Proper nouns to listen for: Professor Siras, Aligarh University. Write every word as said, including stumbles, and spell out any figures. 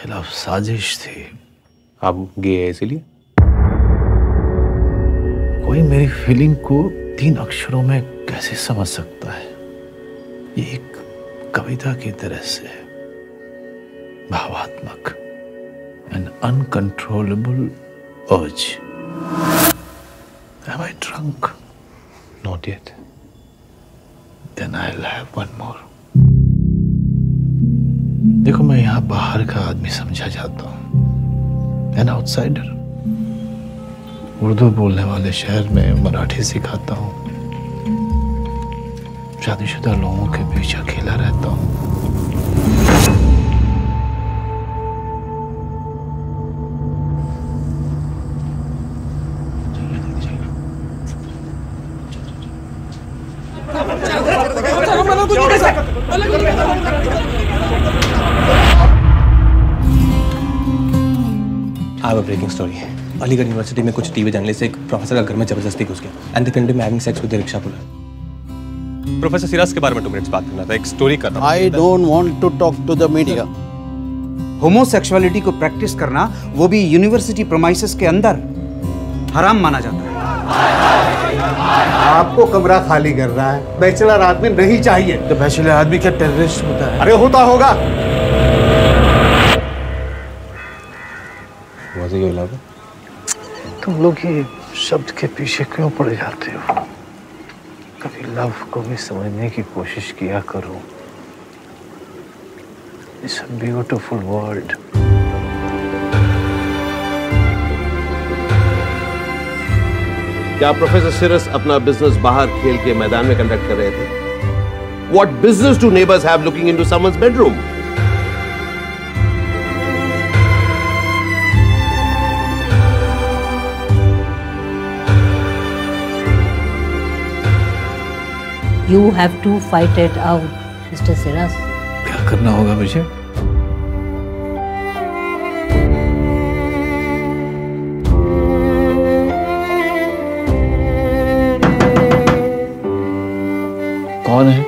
खिलाफ साजिश थी। आप गे है इसलिए? कोई मेरी फीलिंग को तीन अक्षरों में कैसे समझ सकता है? ये एक कविता की तरह से भावात्मक, an uncontrollable urge. Am I drunk? Not yet. Then I'll have one more. देखो, मैं यहाँ बाहर का आदमी समझा जाता हूँ, an outsider. उर्दू बोलने वाले शहर में मराठी सिखाता हूँ, शादीशुदा लोगों के बीच अकेला रहता हूँ. अब ब्रेकिंग स्टोरी है. अलीगढ़ यूनिवर्सिटी में कुछ टीवी जर्नलिस्ट एक प्रोफेसर का घर में जबरदस्ती घुस गया and they condemned him having sex with the rickshaw puller. Professor Siras के बारे में टू मिनट्स बात करना था, एक स्टोरी कर रहा हूं. I don't want to talk to the media. Homosexuality को प्रैक्टिस करना, वो भी यूनिवर्सिटी प्रमाइसेस के अंदर, हराम माना जाता है. आपको कमरा खाली कर रहा है. बैचलर आदमी नहीं चाहिए. तो बैचलर आदमी क्या टेररिस्ट होता है? अरे होता होगा. तुम लोग ये शब्द के पीछे क्यों पड़ जाते हो? कभी लव को भी समझने की कोशिश किया करो. It's a beautiful world. क्या प्रोफेसर सिरस अपना बिजनेस बाहर खेल के मैदान में कंडक्ट कर रहे थे? What business do neighbors have looking into someone's bedroom? You have to fight it out, mister Siras. क्या करना होगा मुझे? कौन है?